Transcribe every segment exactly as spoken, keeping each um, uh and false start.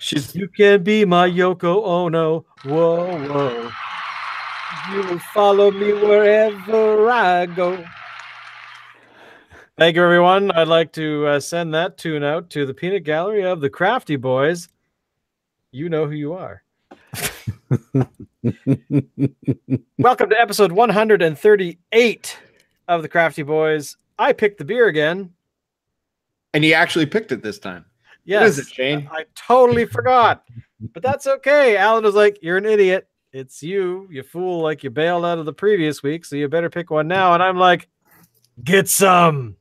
She's you can be my Yoko Ono. Whoa, whoa. You will follow me wherever I go. Thank you, everyone. I'd like to uh, send that tune out to the peanut gallery of the Crafty Boys. You know who you are. Welcome to episode one hundred thirty-eight of the Crafty Boys. I picked the beer again. And he actually picked it this time. Yes. What is it, Shane? I, I totally forgot. But that's okay. Alan was like, you're an idiot. It's you. You fool, like you bailed out of the previous week, so you better pick one now. And I'm like, get some.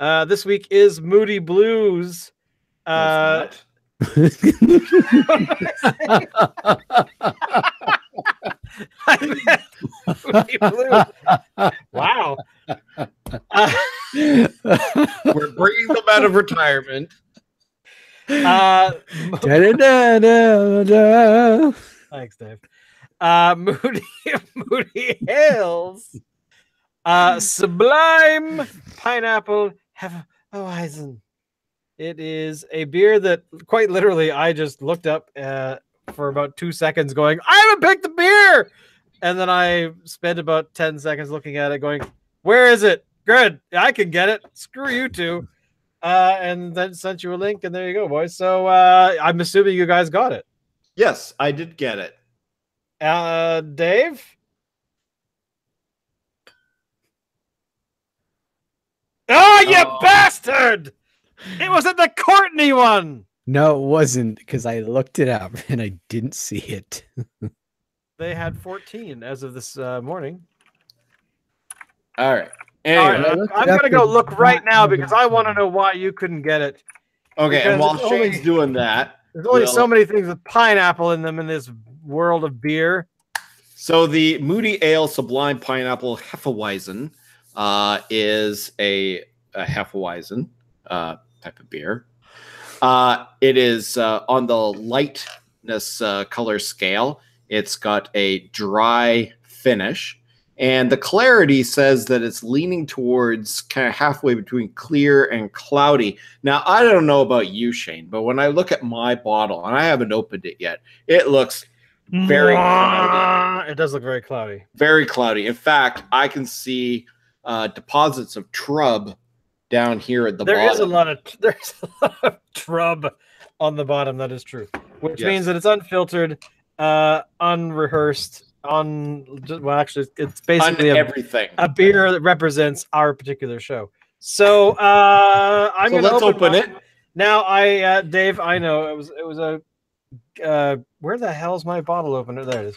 Uh, this week is Moody Blues. Uh, that's wow. Uh, we're bringing them out of retirement. Uh, da, da, da, da. Thanks, Dave. Uh, Moody, Moody Ales. Uh, Sublime Pineapple Hefeweizen. It is a beer that quite literally I just looked up uh, for about two seconds going, I haven't picked the beer. And then I spent about ten seconds looking at it going, where is it? Good. I can get it. Screw you two. Uh, and then sent you a link and there you go, boys. So uh, I'm assuming you guys got it. Yes, I did get it. Uh, Dave? Oh, you oh. bastard. It wasn't the Courtney one. No, it wasn't, because I looked it up and I didn't see it. They had fourteen as of this uh, morning. All right. Anyway, All right I'm going to go look right now because I want to know why you couldn't get it. Okay, because and while Shane's only, doing that. There's only we'll... so many things with pineapple in them in this world of beer. So the Moody Ale Sublime Pineapple Hefeweizen uh, is a, a Hefeweizen. Uh, type of beer. Uh, it is uh, on the lightness uh, color scale. It's got a dry finish. And the clarity says that it's leaning towards kind of halfway between clear and cloudy. Now, I don't know about you, Shane, but when I look at my bottle, and I haven't opened it yet, it looks very cloudy. It does look very cloudy. Very cloudy. In fact, I can see uh, deposits of trub down here at the there bottom. Is a lot of there's a lot of trub on the bottom. That is true, which yes. means that it's unfiltered, uh, unrehearsed, on un, well, actually, it's basically a, everything. A beer that represents our particular show. So uh, I'm so gonna let's open, open it now. I uh, Dave, I know it was it was a uh, where the hell's my bottle opener? There it is.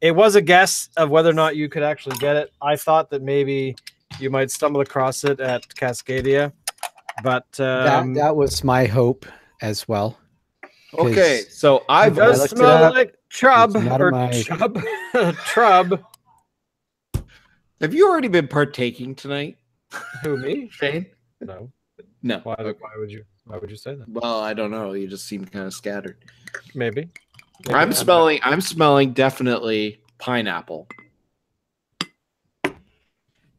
It was a guess of whether or not you could actually get it. I thought that maybe you might stumble across it at Cascadia, but um, that, that was my hope as well. Okay, so I've does smell up, like trub or my... chub, trub. Have you already been partaking tonight? Who, me, Shane? No, no. Why, okay. why would you? Why would you say that? Well, I don't know. You just seem kind of scattered. Maybe. Maybe I'm smelling. Know. I'm smelling definitely pineapple.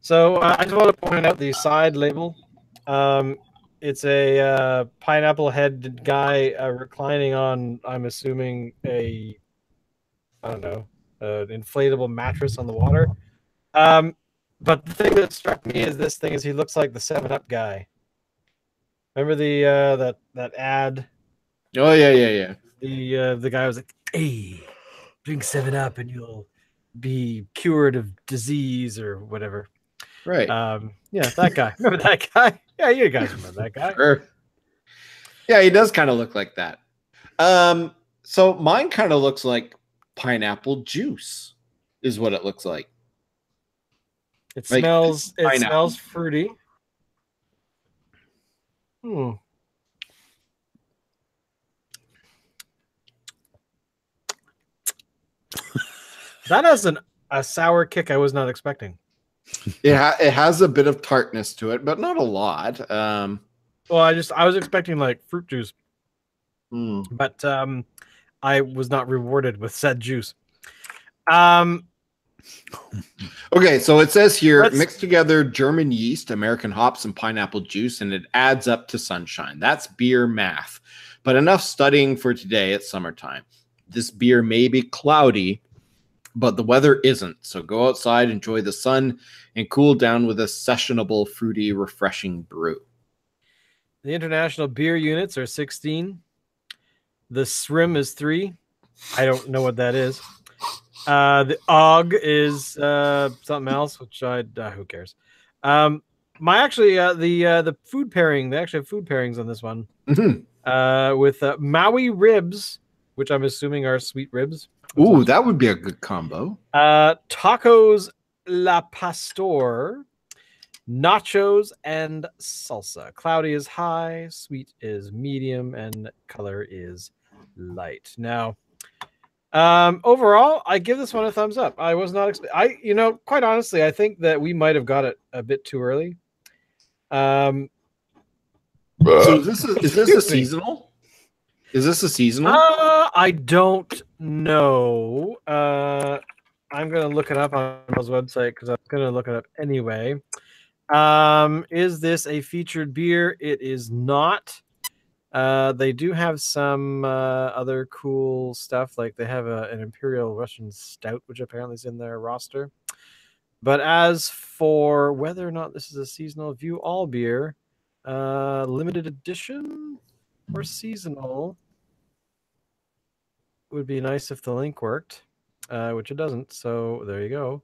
So uh, I just want to point out the side label. Um, it's a uh, pineapple head guy uh, reclining on, I'm assuming, a, I don't know, an inflatable mattress on the water. Um, but the thing that struck me is this thing is he looks like the seven up guy. Remember the uh, that that ad? Oh yeah, yeah, yeah. The uh, the guy was like, "Hey, drink seven up and you'll be cured of disease or whatever." Right. Um, yeah, that guy. Remember that guy? Yeah, you guys remember that guy. Sure. Yeah, he does kind of look like that. Um, so mine kind of looks like pineapple juice is what it looks like. It like smells it smells fruity. Hmm. That has an a sour kick I was not expecting. It, ha it has a bit of tartness to it, but not a lot. Um, well, I just I was expecting like fruit juice, mm. but um, I was not rewarded with said juice. Um, okay, so it says here, mix together German yeast, American hops, and pineapple juice, and it adds up to sunshine. That's beer math. But enough studying for today. It's summertime. This beer may be cloudy, but the weather isn't. So go outside, enjoy the sun, and cool down with a sessionable, fruity, refreshing brew. The international beer units are sixteen. The S R I M is three. I don't know what that is. Uh, the O G is uh, something else, which I uh, who cares. Um, my actually uh, the uh, the food pairing. They actually have food pairings on this one. Mm-hmm. uh, with uh, Maui ribs, which I'm assuming are sweet ribs. Ooh, awesome. That would be a good combo. Uh, tacos La Pastor, nachos, and salsa. Cloudy is high, sweet is medium, and color is light. Now, um, overall, I give this one a thumbs up. I was not, expe- I, you know, quite honestly, I think that we might have got it a bit too early. Um, so this is, is this a seasonal? Is this a seasonal? Uh, I don't know. Uh, I'm going to look it up on Mel's website because I'm going to look it up anyway. Um, is this a featured beer? It is not. Uh, they do have some uh, other cool stuff. Like they have a, an Imperial Russian Stout, which apparently is in their roster. But as for whether or not this is a seasonal, view all beer, uh, limited edition or seasonal. Would be nice if the link worked, uh, which it doesn't. So there you go.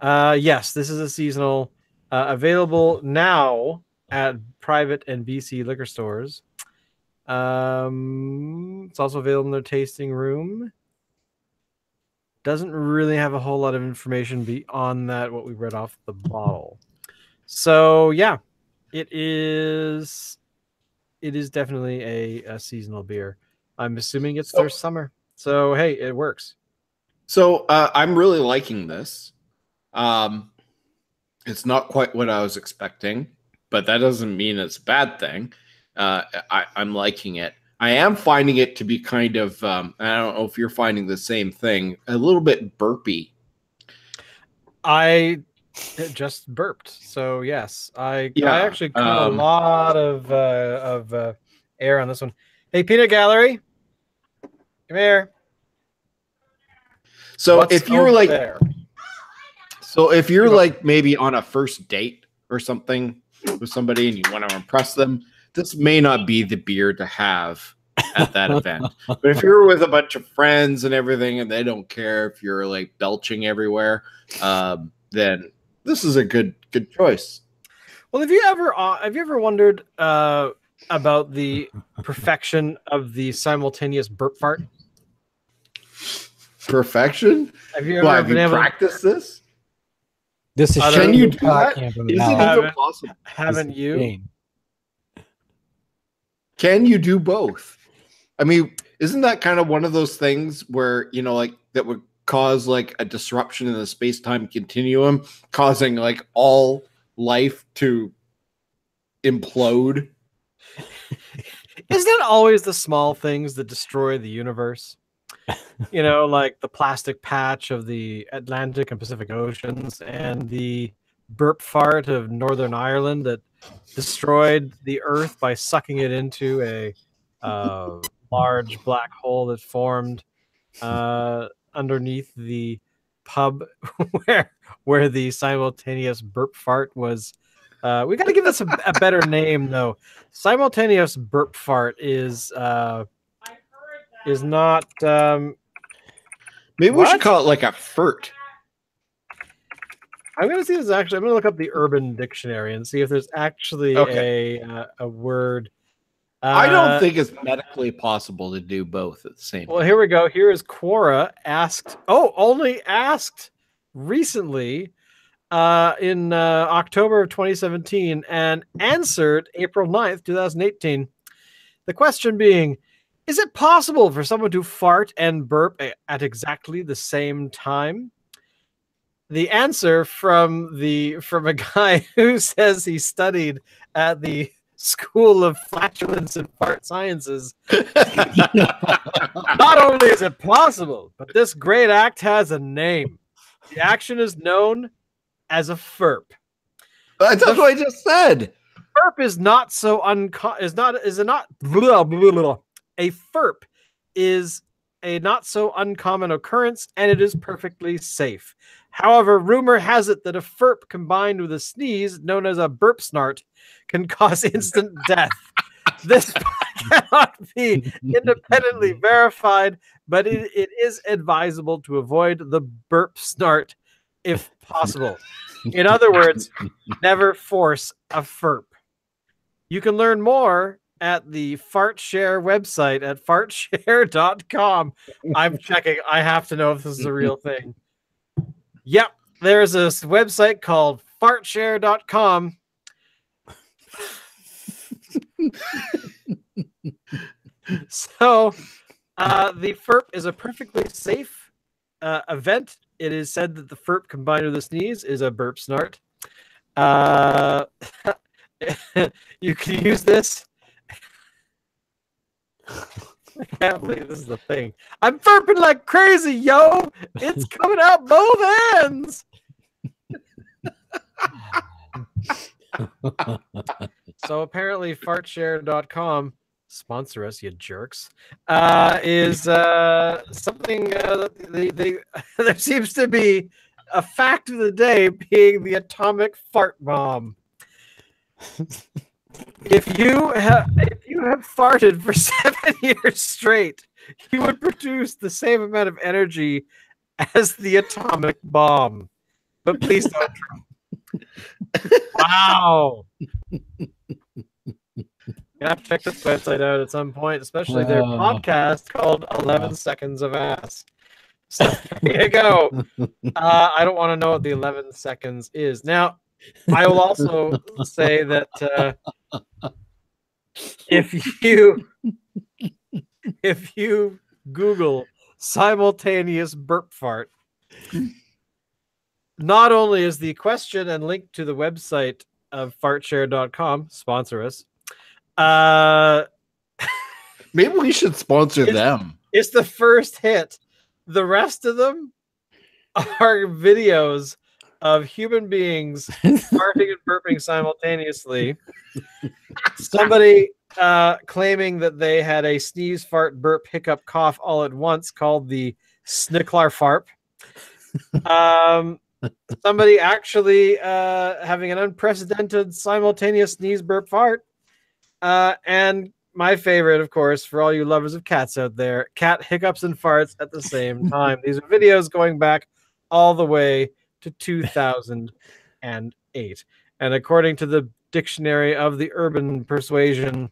Uh, yes, this is a seasonal, uh, available now at private and B C liquor stores. Um, it's also available in their tasting room. Doesn't really have a whole lot of information beyond that, what we read off the bottle. So yeah, it is. It is definitely a, a seasonal beer. I'm assuming it's their oh. summer. So, hey, it works. So, uh, I'm really liking this. Um, it's not quite what I was expecting, but that doesn't mean it's a bad thing. Uh, I, I'm liking it. I am finding it to be kind of, um, I don't know if you're finding the same thing, a little bit burpy. I just burped. So, yes. I, yeah, I actually caught um, a lot of, uh, of uh, air on this one. Hey, Peanut Gallery. Come here. So What's if you're like, there? so if you're like maybe on a first date or something with somebody and you want to impress them, this may not be the beer to have at that event. But if you're with a bunch of friends and everything and they don't care if you're like belching everywhere, um, then this is a good, good choice. Well, have you ever, uh, have you ever wondered uh, about the perfection of the simultaneous burp fart? Perfection? Have you ever well, have been you able practiced to... this? This is can you do that? Is it even possible? Haven't you? Can you do both? I mean, isn't that kind of one of those things where, you know, like that would cause like a disruption in the space-time continuum, causing like all life to implode? Isn't it always the small things that destroy the universe? You know, like the plastic patch of the Atlantic and Pacific Oceans and the burp fart of Northern Ireland that destroyed the Earth by sucking it into a uh, large black hole that formed uh, underneath the pub where where the simultaneous burp fart was. Uh, we got to give this a, a better name, though. Simultaneous burp fart is... Uh, Is not um maybe what? we should call it like a furt. I'm gonna see this actually. I'm gonna look up the Urban Dictionary and see if there's actually okay. a uh, a word. Uh, I don't think it's medically possible to do both at the same well, time. Well, here we go. Here is Quora asked. Oh, only asked recently uh, in uh, October of twenty seventeen and answered April ninth, two thousand eighteen. The question being, is it possible for someone to fart and burp at exactly the same time? The answer from the from a guy who says he studied at the School of Flatulence and Fart Sciences. Not only is it possible, but this great act has a name. The action is known as a furp. That's the, what I just said. Furp is not so unco- is not is it not blah, blah, blah. A F E R P is a not so uncommon occurrence, and it is perfectly safe. However, rumor has it that a F E R P combined with a sneeze, known as a burp snart, can cause instant death. This cannot be independently verified, but it, it is advisable to avoid the burp snart if possible. In other words, never force a F E R P. You can learn more at the FartShare website at fartshare dot com. I'm checking. I have to know if this is a real thing. Yep. There's a website called fartshare dot com. So uh, the F E R P is a perfectly safe uh, event. It is said that the F E R P combined with a sneeze is a burp snart. Uh, you can use this. I can't believe this is the thing. I'm burping like crazy, yo. It's coming out both ends. So apparently fartshare dot com, sponsor us, you jerks, uh, is uh, something uh, they, they, there seems to be a fact of the day being the atomic fart bomb. If you have if you have farted for seven years straight, you would produce the same amount of energy as the atomic bomb. But please don't. Wow. You have to check this website out at some point, especially their uh, podcast called eleven uh, Seconds of Ass. So there you go. Uh, I don't want to know what the eleven seconds is. Now, I will also say that uh, if you if you Google simultaneous burp fart, not only is the question and link to the website of fartshare dot com, sponsor us. Uh, Maybe we should sponsor it's, them. It's the first hit. The rest of them are videos of human beings farting and burping simultaneously. Somebody uh, claiming that they had a sneeze, fart, burp, hiccup, cough all at once called the snicklar farp. Um, somebody actually uh, having an unprecedented simultaneous sneeze, burp, fart. Uh, and my favorite, of course, for all you lovers of cats out there, cat hiccups and farts at the same time. These are videos going back all the way to two thousand eight, and according to the Dictionary of the Urban Persuasion,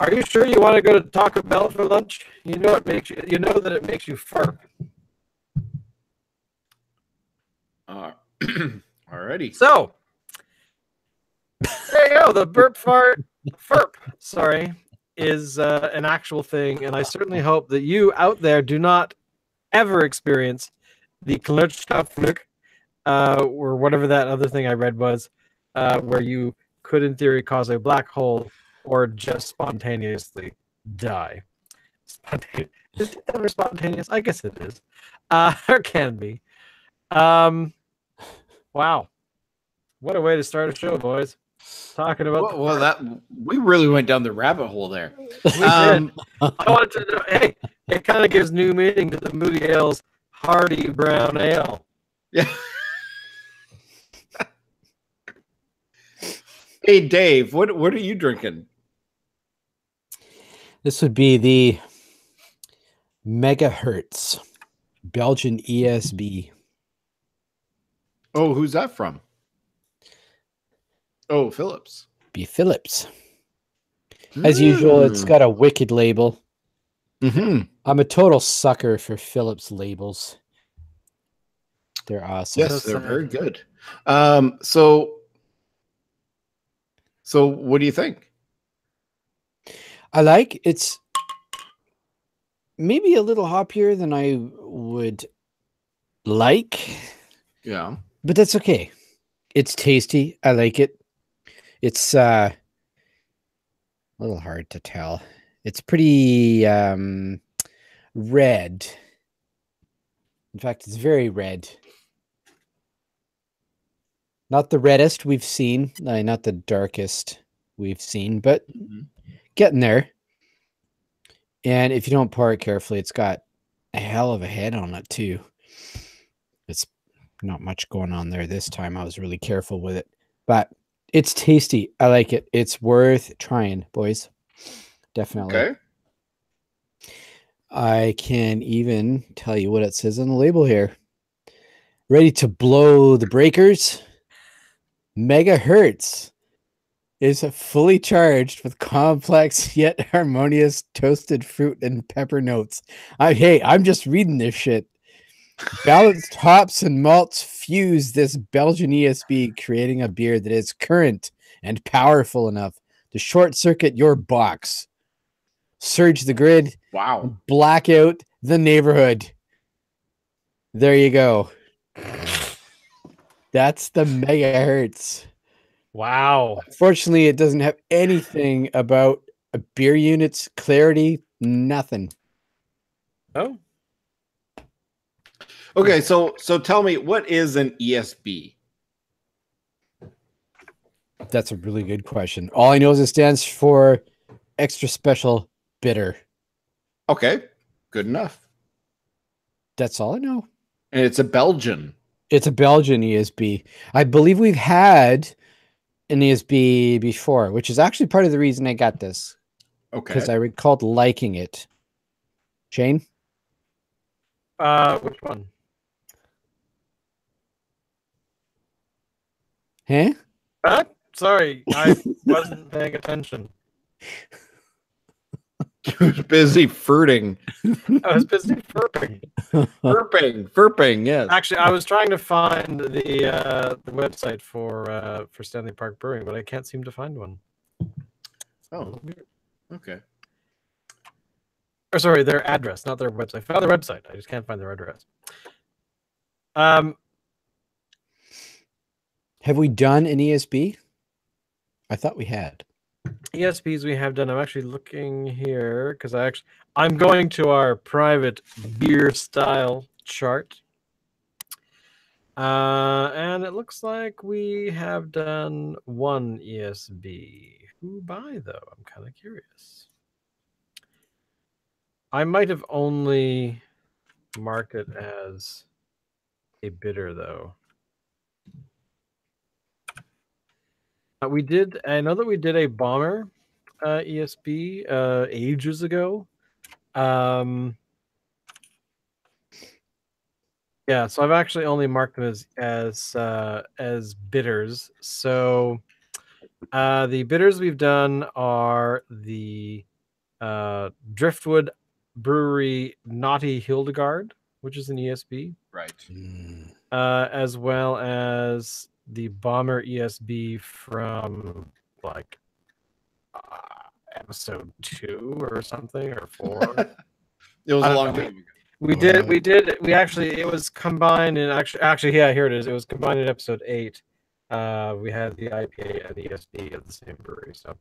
are you sure you want to go to Taco Bell for lunch? You know it makes you, you know that it makes you fart. Uh, alrighty. So there you go. The burp fart, F E R P, sorry, is uh, an actual thing, and I certainly hope that you out there do not ever experience the Klutschkopflück, uh, or whatever that other thing I read was, uh, where you could, in theory, cause a black hole or just spontaneously die. Spontaneous. Is it ever spontaneous? I guess it is. Uh, or can be. Um, wow. What a way to start a show, boys. Talking about well, well that we really went down the rabbit hole there. um, I wanted to know, hey, it kind of gives new meaning to the Moody Ales Hardy Brown Ale. Yeah. Hey, Dave, what what are you drinking? This would be the Megahertz Belgian E S B. Oh, who's that from? Oh, Phillips. Be Phillips. As mm. usual, it's got a wicked label. Mm-hmm. I'm a total sucker for Phillips labels. They're awesome. Yes, they're very good. Um, so, so what do you think? I like it's maybe a little hoppier than I would like. Yeah, but that's okay. It's tasty. I like it. It's uh, a little hard to tell. It's pretty um, red. In fact, it's very red. Not the reddest we've seen, not the darkest we've seen, but mm-hmm. Getting there. And if you don't pour it carefully, it's got a hell of a head on it too. It's not much going on there this time. I was really careful with it, but it's tasty. I like it. It's worth trying, boys. Definitely. Okay. I can even tell you what it says on the label here. Ready to blow the breakers? Megahertz is fully charged with complex yet harmonious toasted fruit and pepper notes. I, hey, I'm just reading this shit. Balanced hops and malts fuse this Belgian E S B, creating a beer that is current and powerful enough to short circuit your box, surge the grid, wow, black out the neighborhood. There you go. That's the Megahertz. Wow. Unfortunately, it doesn't have anything about a beer unit's clarity, nothing. Oh. Okay, so so tell me, what is an E S B? That's a really good question. All I know is it stands for extra special bitter. Okay, good enough. That's all I know. And it's a Belgian. It's a Belgian E S B. I believe we've had an E S B before, which is actually part of the reason I got this. Okay. Because I recalled liking it. Shane? Uh, which one? Huh? Uh, sorry, I wasn't paying attention. I was busy furting. I was busy furping. Furping, furping, yes. Actually, I was trying to find the uh, the website for uh, for Stanley Park Brewing, but I can't seem to find one. Oh, okay. Or sorry, their address, not their website. I found their website. I just can't find their address. Um, have we done an E S B? I thought we had. E S Bs we have done. I'm actually looking here because I actually I'm going to our private beer style chart, uh, and it looks like we have done one E S B. Who by though? I'm kind of curious. I might have only marked it as a bitter though. We did. I know that we did a bomber uh, E S B uh, ages ago. Um, yeah, so I've actually only marked them as as uh, as bitters. So uh, the bitters we've done are the uh, Driftwood Brewery Naughty Hildegard, which is an E S B, right? Mm. Uh, as well as the bomber E S B from like uh, episode two or something or four. It was a long time ago. We did, we did, we actually, it was combined in actually, actually, yeah, here it is. It was combined in episode eight. Uh, we had the I P A and the E S B at the same brewery. So,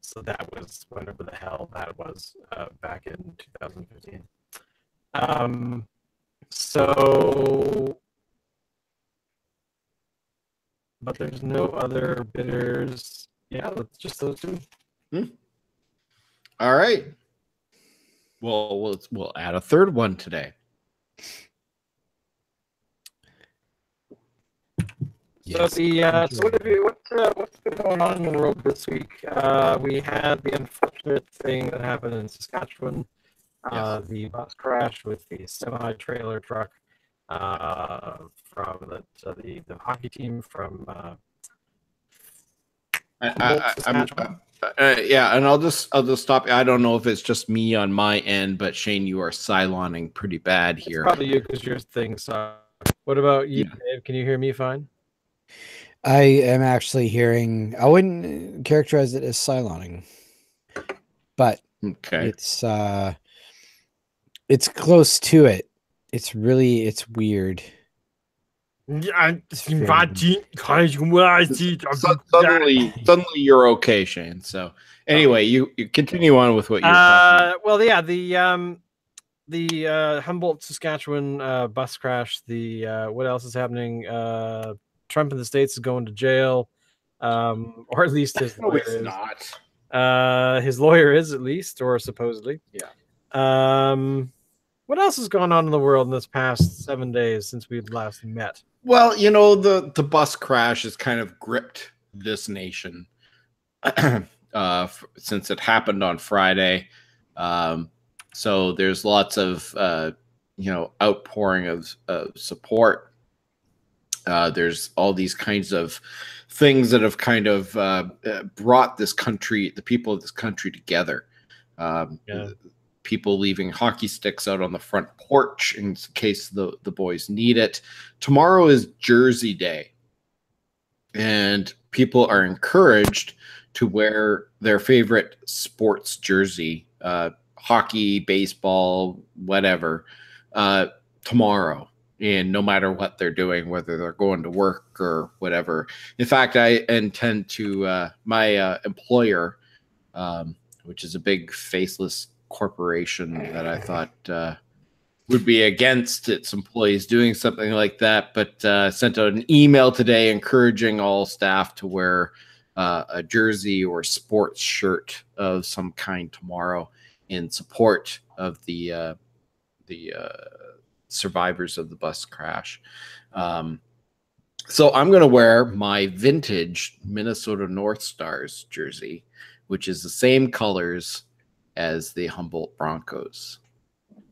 so that was whenever the hell that was uh, back in two thousand fifteen. Um, so. But there's no other bitters. Yeah, it's just those two. Hmm. All right. Well, we'll we'll add a third one today. Yes. So the uh, so what have you, what, uh, what's been going on in the world this week? Uh, we had the unfortunate thing that happened in Saskatchewan. Uh, yes. The bus crash with the semi trailer truck. Uh, from the, uh, the the hockey team from uh, I, I, I'm, uh, uh, yeah, and I'll just I'll just stop. I don't know if it's just me on my end, but Shane, you are siloning pretty bad here. It's probably you because your thing sucks. What about you, yeah. Dave? Can you hear me fine? I am actually hearing. I wouldn't characterize it as siloning, but okay, it's uh, it's close to it. It's really, it's weird. It's suddenly, suddenly you're okay, Shane. So anyway, you, you continue on with what you're uh, talking about. Well, yeah, the um, the uh, Humboldt, Saskatchewan uh, bus crash. The uh, what else is happening? Uh, Trump in the States is going to jail, um, or at least his no, it's not. Uh, his lawyer is, at least, or supposedly. Yeah. Um, what else has gone on in the world in this past seven days since we last met? Well, you know, the, the bus crash has kind of gripped this nation uh, f- since it happened on Friday. Um, so there's lots of, uh, you know, outpouring of, of support. Uh, there's all these kinds of things that have kind of uh, brought this country, the people of this country together. Um, yeah. People leaving hockey sticks out on the front porch in case the, the boys need it. Tomorrow is Jersey Day, and people are encouraged to wear their favorite sports jersey, uh, hockey, baseball, whatever, uh, tomorrow. And no matter what they're doing, whether they're going to work or whatever. In fact, I intend to, uh, my uh, employer, um, which is a big faceless corporation that I thought uh, would be against its employees doing something like that, but uh, sent out an email today encouraging all staff to wear uh, a jersey or sports shirt of some kind tomorrow in support of the uh, the uh, survivors of the bus crash. Um, so I'm going to wear my vintage Minnesota North Stars jersey, which is the same colors as the Humboldt Broncos.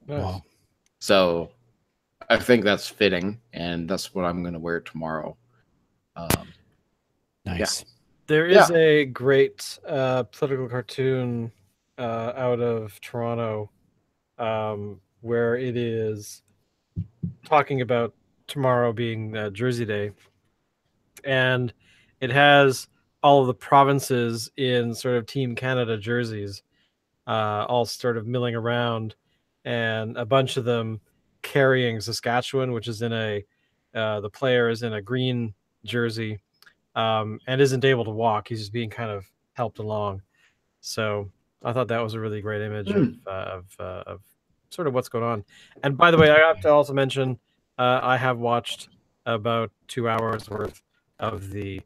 Nice. So I think that's fitting, and that's what I'm going to wear tomorrow. Um, nice. Yeah. There is yeah. a great uh, political cartoon uh, out of Toronto um, where it is talking about tomorrow being uh, Jersey Day, and it has all of the provinces in sort of Team Canada jerseys, uh, all sort of milling around, and a bunch of them carrying Saskatchewan, which is in a uh, the player is in a green jersey um, and isn't able to walk. He's just being kind of helped along. So I thought that was a really great image mm. of, uh, of, uh, of sort of what's going on. And by the way, I have to also mention, uh, I have watched about two hours worth of the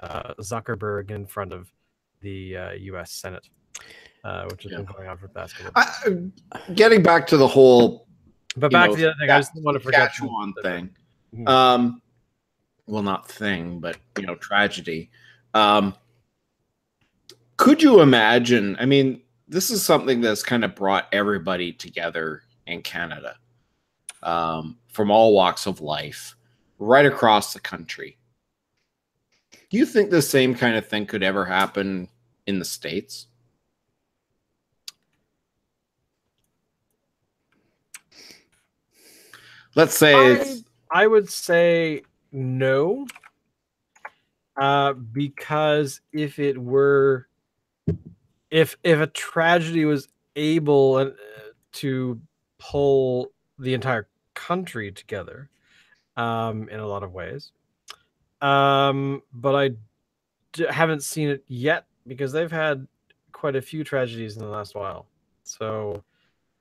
uh, Zuckerberg in front of the uh, U S Senate, uh, which has yeah. been going on for the past couple of I, getting back to the whole, but back know, to the other thing, I just didn't want to forget one thing. Mm-hmm. Um, well, not thing, but you know, tragedy. Um, could you imagine? I mean, this is something that's kind of brought everybody together in Canada, um, from all walks of life, right across the country. Do you think the same kind of thing could ever happen in the States? Let's say I, it's... I would say no, uh, because if it were... If if a tragedy was able to pull the entire country together, um, in a lot of ways, um, but I d- haven't seen it yet because they've had quite a few tragedies in the last while. So,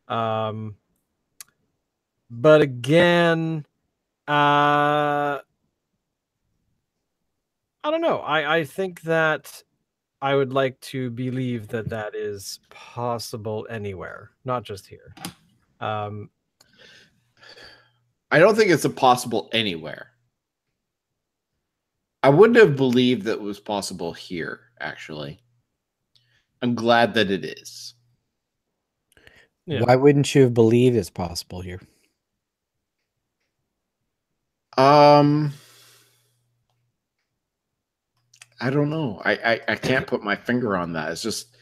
um, but again, uh, I don't know. I, I think that. I would like to believe that that is possible anywhere, not just here. Um, I don't think it's impossible anywhere. I wouldn't have believed that it was possible here, actually. I'm glad that it is. Yeah. Why wouldn't you have believed it's possible here? Um... I don't know. I, I, I can't put my finger on that. It's just,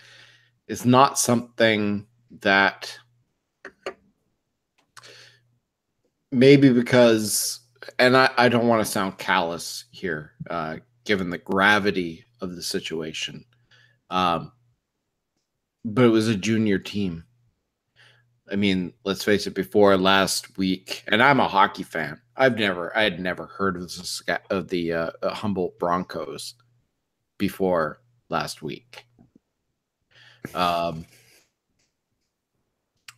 it's not something that maybe because, and I, I don't want to sound callous here, uh, given the gravity of the situation. Um, but it was a junior team. I mean, let's face it, before last week, and I'm a hockey fan. I've never, I had never heard of the, of the uh, Humboldt Broncos before last week. Um,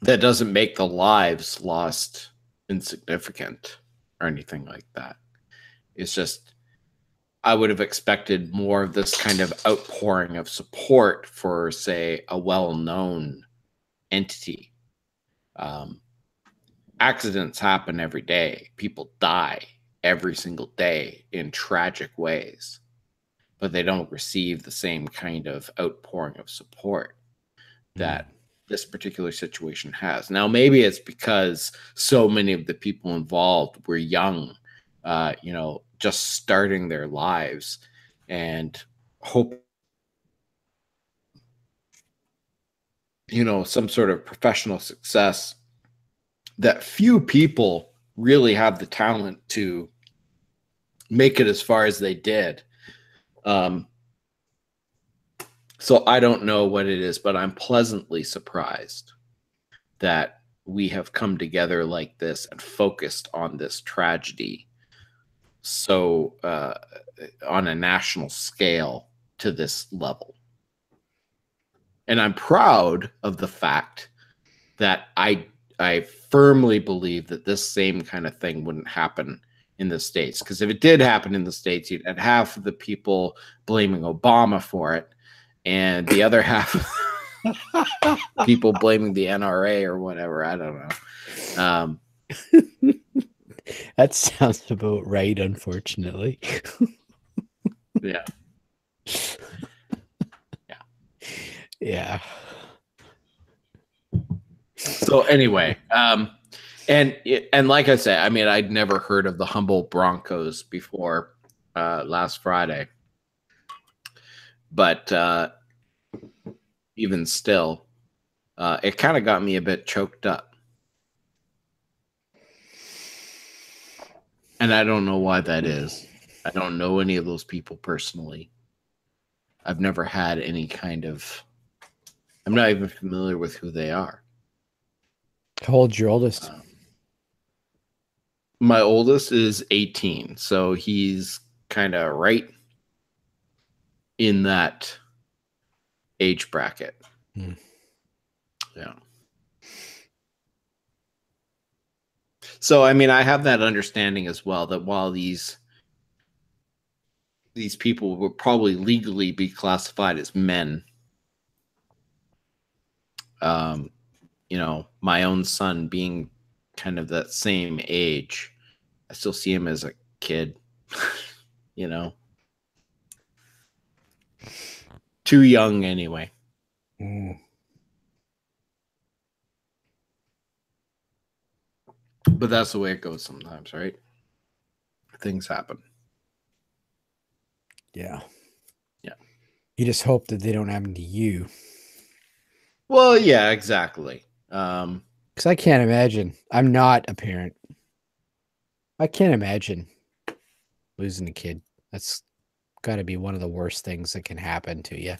that doesn't make the lives lost insignificant or anything like that. It's just I would have expected more of this kind of outpouring of support for, say, a well-known entity. Um, accidents happen every day. People die every single day in tragic ways, but they don't receive the same kind of outpouring of support that this particular situation has. Now, maybe it's because so many of the people involved were young, uh, you know, just starting their lives and hope, you know, some sort of professional success that few people really have the talent to make it as far as they did. Um, so I don't know what it is, but I'm pleasantly surprised that we have come together like this and focused on this tragedy. So uh, on a national scale to this level. And I'm proud of the fact that I, I firmly believe that this same kind of thing wouldn't happen in the States. Because if it did happen in the States, you'd had half of the people blaming Obama for it, and the other half of people blaming the N R A or whatever. I don't know. Um, that sounds about right, unfortunately. Yeah. Yeah. Yeah. So anyway, um, and and like I said, I mean, I'd never heard of the Humboldt Broncos before uh, last Friday, but uh, even still, uh, it kind of got me a bit choked up, and I don't know why that is. I don't know any of those people personally. I've never had any kind of. I'm not even familiar with who they are. How old's your oldest? Um, my oldest is eighteen, so he's kind of right in that age bracket. Hmm. Yeah. So, I mean, I have that understanding as well that while these these people will probably legally be classified as men, um. you know, my own son being kind of that same age, I still see him as a kid, you know, too young anyway. Mm. But that's the way it goes sometimes, right? Things happen. Yeah. Yeah. You just hope that they don't happen to you. Well, yeah, exactly. Um, because I can't imagine. I'm not a parent. I can't imagine losing a kid. That's got to be one of the worst things that can happen to you.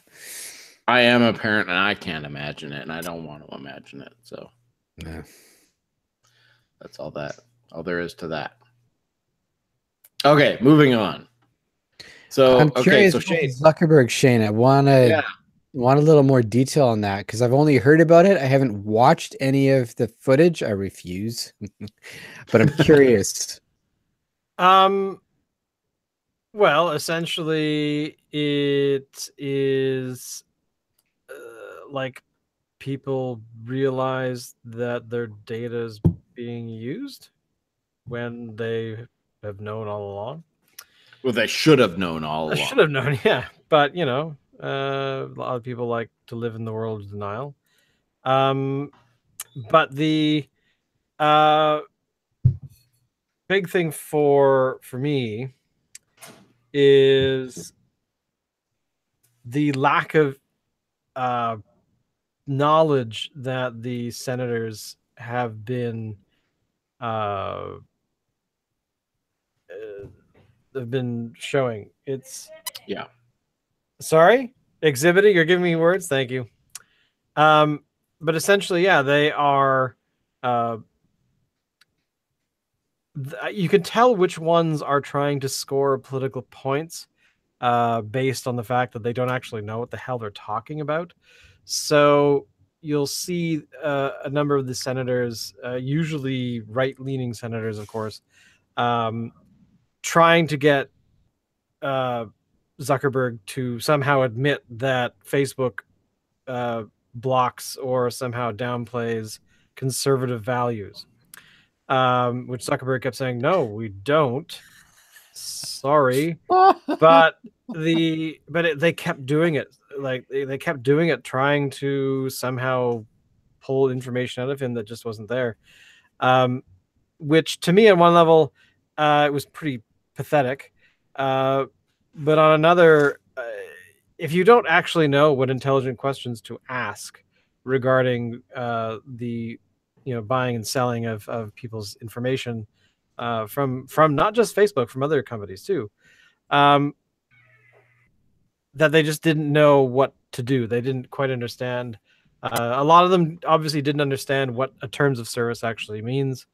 I am a parent, and I can't imagine it, and I don't want to imagine it. So, yeah, that's all that all there is to that. Okay, moving on. So I'm curious, okay, so Shane Zuckerberg, Shane, I want to. Yeah. Want a little more detail on that, because I've only heard about it. I haven't watched any of the footage. I refuse, but I'm curious. Um, well, essentially, it is uh, like people realize that their data is being used when they have known all along. Well, they should have known all along. They should have known, yeah. But, you know, Uh, a lot of people like to live in the world of denial. Um, but the uh, big thing for for me is the lack of uh, knowledge that the senators have been uh, uh, have been showing. It's yeah. Sorry, exhibiting. You're giving me words. Thank you. Um, but essentially, yeah, they are. Uh, th you can tell which ones are trying to score political points uh, based on the fact that they don't actually know what the hell they're talking about. So you'll see uh, a number of the senators, uh, usually right-leaning senators, of course, um, trying to get uh, Zuckerberg to somehow admit that Facebook uh, blocks or somehow downplays conservative values, um, which Zuckerberg kept saying, no, we don't. Sorry. But the but it, they kept doing it. Like they, they kept doing it, trying to somehow pull information out of him that just wasn't there. Um, which to me, on one level, uh, it was pretty pathetic. Uh, but on another, uh, if you don't actually know what intelligent questions to ask regarding uh, the you know buying and selling of, of people's information uh, from from not just Facebook, from other companies too, um, that they just didn't know what to do. They didn't quite understand. Uh, a lot of them obviously didn't understand what a terms of service actually means.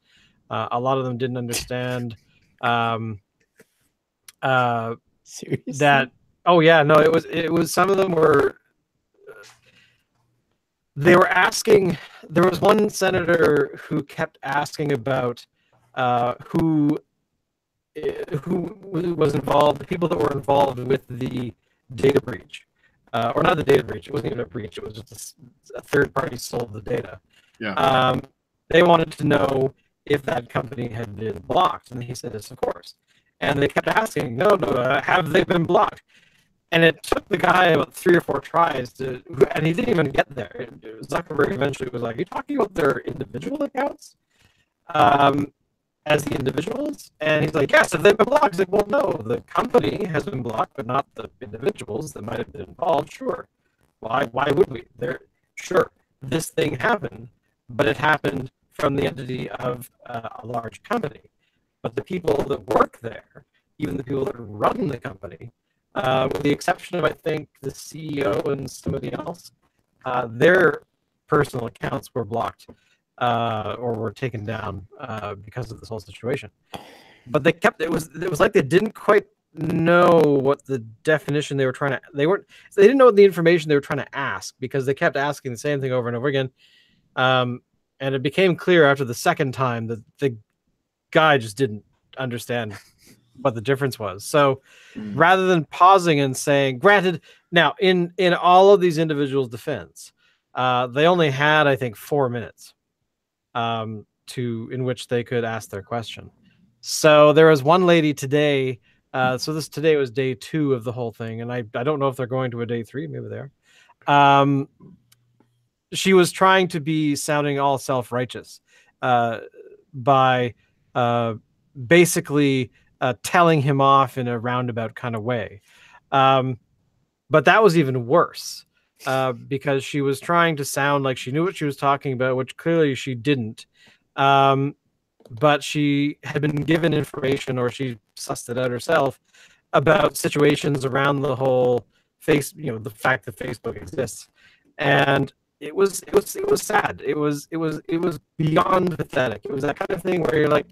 Uh, a lot of them didn't understand um, uh, Seriously? that. Oh yeah, no, it was it was some of them were. They were asking. There was one senator who kept asking about uh, who who was involved, the people that were involved with the data breach, uh, or not the data breach. It wasn't even a breach. It was just a, a third party sold the data. Yeah. Um, they wanted to know if that company had been blocked, and he said, "Yes, of course." And they kept asking, no, no, uh, have they been blocked? And it took the guy about three or four tries to, and he didn't even get there. Zuckerberg eventually was like, are you talking about their individual accounts um, as the individuals? And he's like, yes, have they been blocked? He's like, well, no, the company has been blocked, but not the individuals that might have been involved. Sure. Why, why would we? They're, sure, this thing happened, but it happened from the entity of uh, a large company. But the people that work there, even the people that run the company, uh, with the exception of, I think, the C E O and somebody else, uh, their personal accounts were blocked uh, or were taken down uh, because of this whole situation. But they kept, it was it was like they didn't quite know what the definition they were trying to, they weren't, they didn't know what the information they were trying to ask, because they kept asking the same thing over and over again. Um, and it became clear after the second time that the guy just didn't understand what the difference was. So mm. rather than pausing and saying, granted, now in in all of these individuals' defense, uh they only had, I think, four minutes um to in which they could ask their question. So there was one lady today, uh so this today was day two of the whole thing, and i i don't know if they're going to a day three, maybe they're um she was trying to be sounding all self-righteous uh by Uh, basically uh, telling him off in a roundabout kind of way. Um, but that was even worse uh, because she was trying to sound like she knew what she was talking about, which clearly she didn't. Um, but she had been given information, or she sussed it out herself, about situations around the whole face, you know, the fact that Facebook exists. And It was it was it was sad. It was it was it was beyond pathetic. It was that kind of thing where you're like,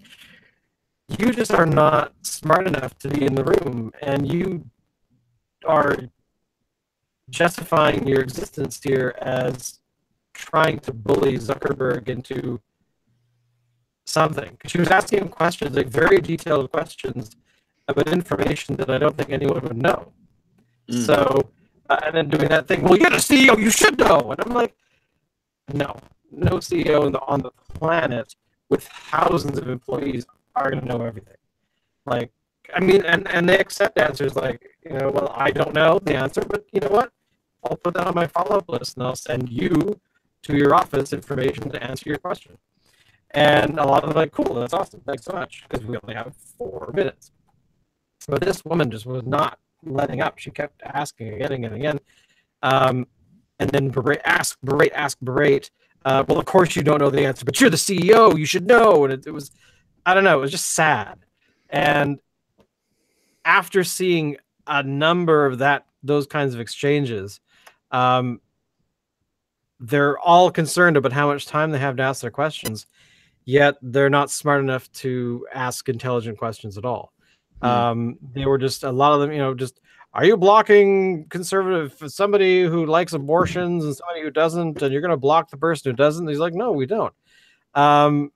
you just are not smart enough to be in the room, and you are justifying your existence here as trying to bully Zuckerberg into something. She was asking him questions, like very detailed questions about information that I don't think anyone would know. Mm. So. Uh, and then doing that thing, well, you're the C E O, you should know. And I'm like, no, no C E O on the, on the planet with thousands of employees are going to know everything. Like, I mean, and, and they accept answers like, you know, well, I don't know the answer, but you know what? I'll put that on my follow-up list, and I'll send you to your office information to answer your question. And a lot of them are like, cool, that's awesome. Thanks so much, because we only have four minutes. But this woman just was not letting up. She kept asking again and again, um, and then berate, ask, berate, ask, berate. Uh, well, of course you don't know the answer, but you're the C E O. You should know. And it, it was, I don't know. It was just sad. And after seeing a number of that, those kinds of exchanges, um, they're all concerned about how much time they have to ask their questions. Yet they're not smart enough to ask intelligent questions at all. Um, they were just, a lot of them, you know, just, are you blocking conservative, somebody who likes abortions and somebody who doesn't, and you're going to block the person who doesn't? And he's like, no, we don't. Um,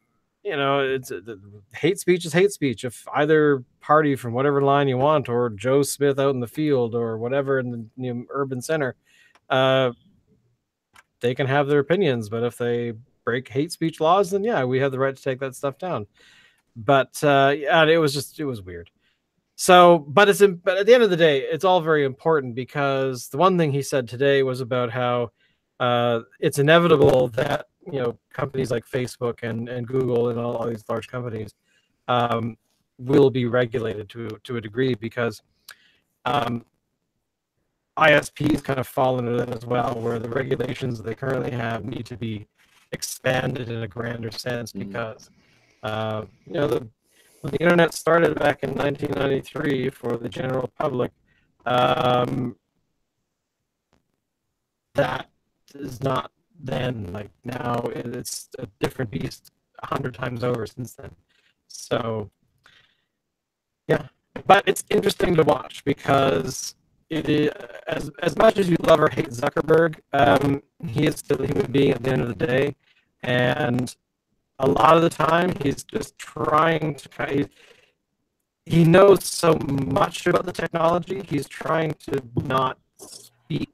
you know, it's the, hate speech is hate speech. If either party from whatever line you want, or Joe Smith out in the field, or whatever in the, you know, urban center, uh, they can have their opinions. But if they break hate speech laws, then yeah, we have the right to take that stuff down. But uh, yeah, it was just, it was weird. So, but it's, but at the end of the day, it's all very important, because the one thing he said today was about how uh, it's inevitable that, you know, companies like Facebook and, and Google and all, all these large companies um, will be regulated to, to a degree, because um, I S Ps kind of fall into that as well, where the regulations that they currently have need to be expanded in a grander sense, because, uh, you know, the when the internet started back in nineteen ninety-three for the general public, um, that is not then. Like now, it's a different beast a hundred times over since then. So, yeah, but it's interesting to watch, because it is, as as much as you love or hate Zuckerberg, um, he is still a human being at the end of the day, and a lot of the time, he's just trying to try. He knows so much about the technology. He's trying to not speak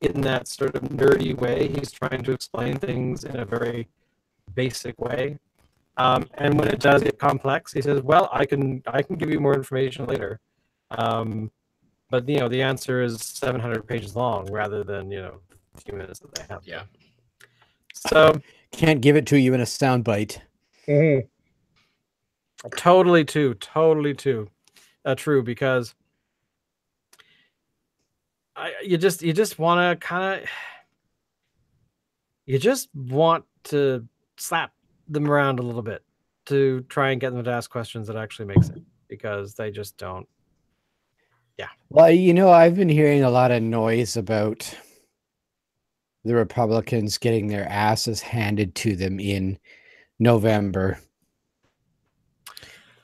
in that sort of nerdy way. He's trying to explain things in a very basic way. Um, and when it does get complex, he says, "Well, I can I can give you more information later." Um, but you know, the answer is seven hundred pages long, rather than, you know, a few minutes that they have. Yeah. So. Can't give it to you in a soundbite. Mm-hmm. Totally too, totally too uh, true, because I you just you just want to kind of you just want to slap them around a little bit to try and get them to ask questions that actually make sense, because they just don't. Yeah. Well, you know, I've been hearing a lot of noise about the Republicans getting their asses handed to them in November.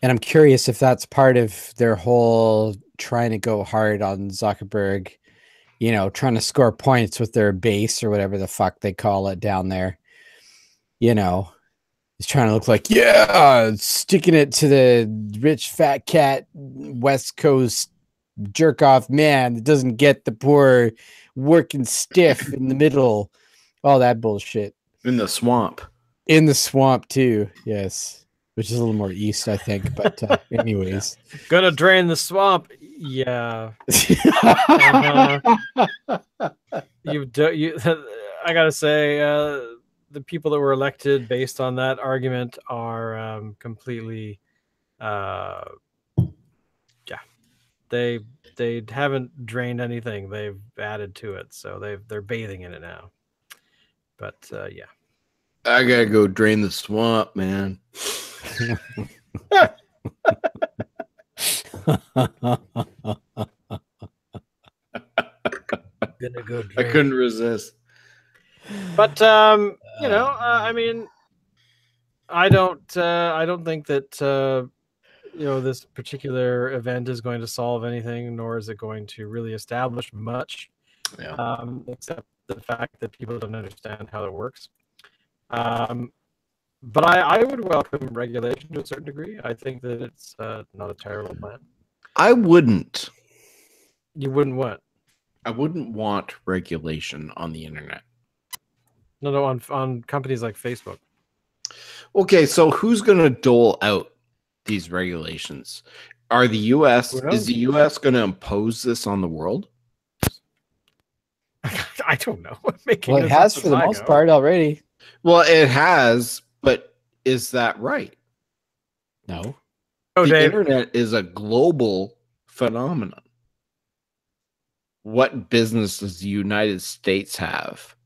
And I'm curious if that's part of their whole trying to go hard on Zuckerberg, you know, trying to score points with their base or whatever the fuck they call it down there. You know, he's trying to look like, yeah, sticking it to the rich fat cat West Coast jerk off man that doesn't get the poor working stiff in the middle, all that bullshit. In the swamp. In the swamp too, yes. Which is a little more east, I think. But uh, anyways, yeah. Gonna drain the swamp. Yeah. uh, you do. You. I gotta say, uh, the people that were elected based on that argument are um, completely. Uh, yeah, they. They haven't drained anything. They've added to it, so they've they're bathing in it now. But uh, yeah, I gotta go drain the swamp, man. Gonna go drain. I couldn't resist. But um, you know, uh, I mean, I don't, uh, I don't think that. Uh, You know, this particular event is going to solve anything, nor is it going to really establish much, yeah. um, except the fact that people don't understand how it works. Um, but I, I would welcome regulation to a certain degree. I think that it's uh, not a terrible plan. I wouldn't. You wouldn't what? I wouldn't want regulation on the internet. No, no, on, on companies like Facebook. Okay, so who's going to dole out these regulations? Are the U S is the U S going to impose this on the world? I don't know. Well, it has for the most part already. Well, it has, but is that right? No. Oh, the internet is a global phenomenon. What business does the United States have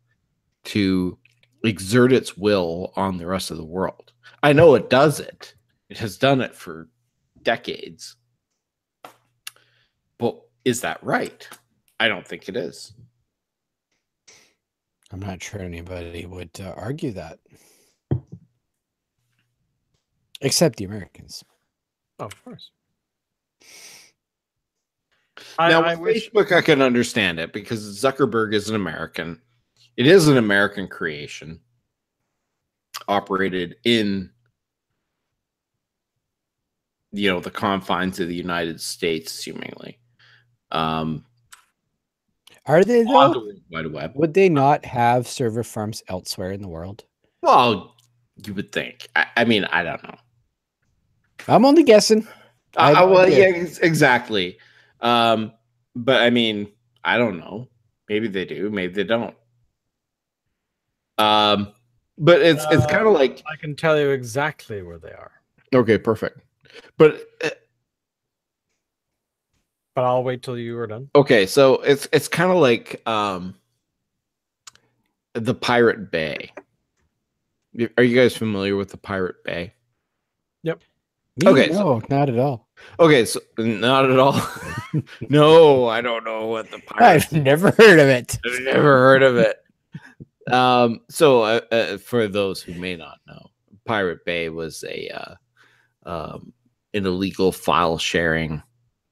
to exert its will on the rest of the world? I know it does it. It has done it for decades. But is that right? I don't think it is. I'm not sure anybody would uh, argue that. Except the Americans. Oh, of course. Now, I, I with wish... Facebook, I can understand it, because Zuckerberg is an American. It is an American creation, operated in you know, the confines of the United States, seemingly. Um, Are they, though? On the Wide Web. Would they not have server farms elsewhere in the world? Well, you would think. I, I mean, I don't know. I'm only guessing. Uh, I, well, yeah, yeah exactly. Um, but, I mean, I don't know. Maybe they do. Maybe they don't. Um, but it's uh, it's kind of like... I can tell you exactly where they are. Okay, perfect. But... Uh, But I'll wait till you are done. Okay, so it's it's kind of like um, the Pirate Bay. Are you guys familiar with the Pirate Bay? Yep. Me, okay. No, so, not at all. Okay, so not at all. No, I don't know what the Pirate. I've never heard of it. I've never heard of it. Um, so uh, uh, for those who may not know, Pirate Bay was a uh, um, an illegal file sharing